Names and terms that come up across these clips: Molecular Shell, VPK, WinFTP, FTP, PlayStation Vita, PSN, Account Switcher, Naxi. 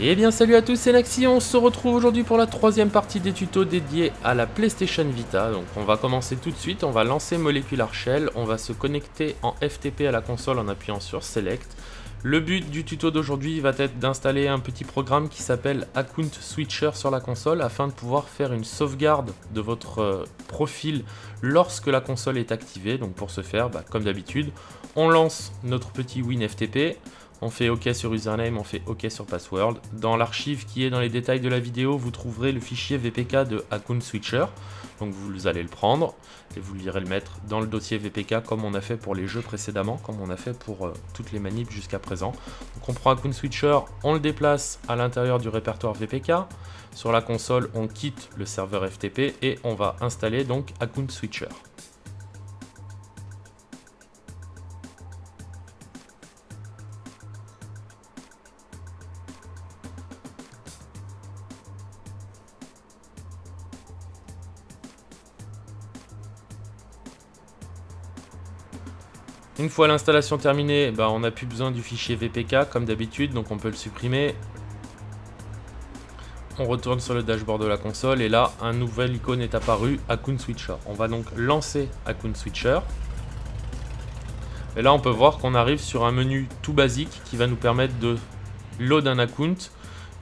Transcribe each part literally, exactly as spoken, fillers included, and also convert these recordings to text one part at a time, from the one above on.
Et bien salut à tous, c'est Naxi, on se retrouve aujourd'hui pour la troisième partie des tutos dédiés à la PlayStation Vita. Donc on va commencer tout de suite, on va lancer Molecular Shell, on va se connecter en F T P à la console en appuyant sur Select. Le but du tuto d'aujourd'hui va être d'installer un petit programme qui s'appelle Account Switcher sur la console afin de pouvoir faire une sauvegarde de votre profil lorsque la console est activée. Donc pour ce faire, bah, comme d'habitude, on lance notre petit WinFTP. On fait OK sur username, on fait OK sur password. Dans l'archive qui est dans les détails de la vidéo, vous trouverez le fichier V P K de Account Switcher. Donc vous allez le prendre et vous irez le mettre dans le dossier V P K comme on a fait pour les jeux précédemment, comme on a fait pour euh, toutes les manips jusqu'à présent. Donc on prend Account Switcher, on le déplace à l'intérieur du répertoire V P K. Sur la console, on quitte le serveur F T P et on va installer donc Account Switcher. Une fois l'installation terminée, bah on n'a plus besoin du fichier V P K comme d'habitude, donc on peut le supprimer. On retourne sur le dashboard de la console et là, un nouvel icône est apparu, Account Switcher. On va donc lancer Account Switcher. Et là, on peut voir qu'on arrive sur un menu tout basique qui va nous permettre de load un account,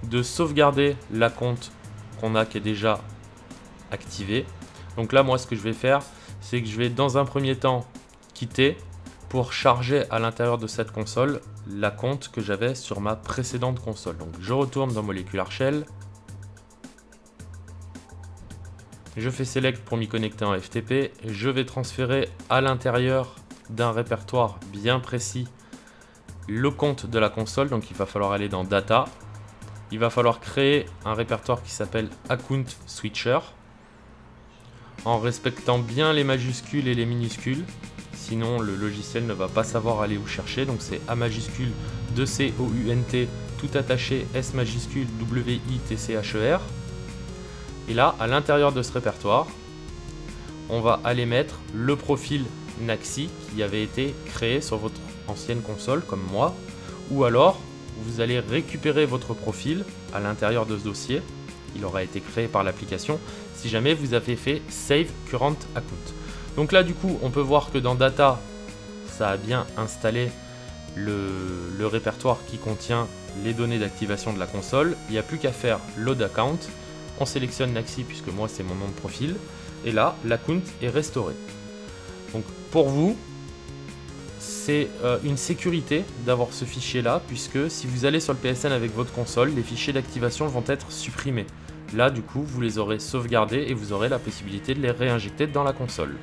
de sauvegarder la compte qu'on a qui est déjà activée. Donc là, moi, ce que je vais faire, c'est que je vais dans un premier temps quitter pour charger à l'intérieur de cette console la compte que j'avais sur ma précédente console. Donc je retourne dans Molecular Shell, je fais Select pour m'y connecter en F T P, je vais transférer à l'intérieur d'un répertoire bien précis le compte de la console, donc il va falloir aller dans Data, il va falloir créer un répertoire qui s'appelle Account Switcher, en respectant bien les majuscules et les minuscules. Sinon, le logiciel ne va pas savoir aller où chercher. Donc, c'est A majuscule deux C O U N T, tout attaché, S majuscule W I T C H E R. Et là, à l'intérieur de ce répertoire, on va aller mettre le profil Naxi qui avait été créé sur votre ancienne console, comme moi. Ou alors, vous allez récupérer votre profil à l'intérieur de ce dossier. Il aura été créé par l'application si jamais vous avez fait Save Current Account. Donc là, du coup, on peut voir que dans Data, ça a bien installé le, le répertoire qui contient les données d'activation de la console. Il n'y a plus qu'à faire Load Account. On sélectionne Naxi puisque moi, c'est mon nom de profil. Et là, l'account est restauré. Donc pour vous, c'est euh, une sécurité d'avoir ce fichier-là puisque si vous allez sur le P S N avec votre console, les fichiers d'activation vont être supprimés. Là, du coup, vous les aurez sauvegardés et vous aurez la possibilité de les réinjecter dans la console.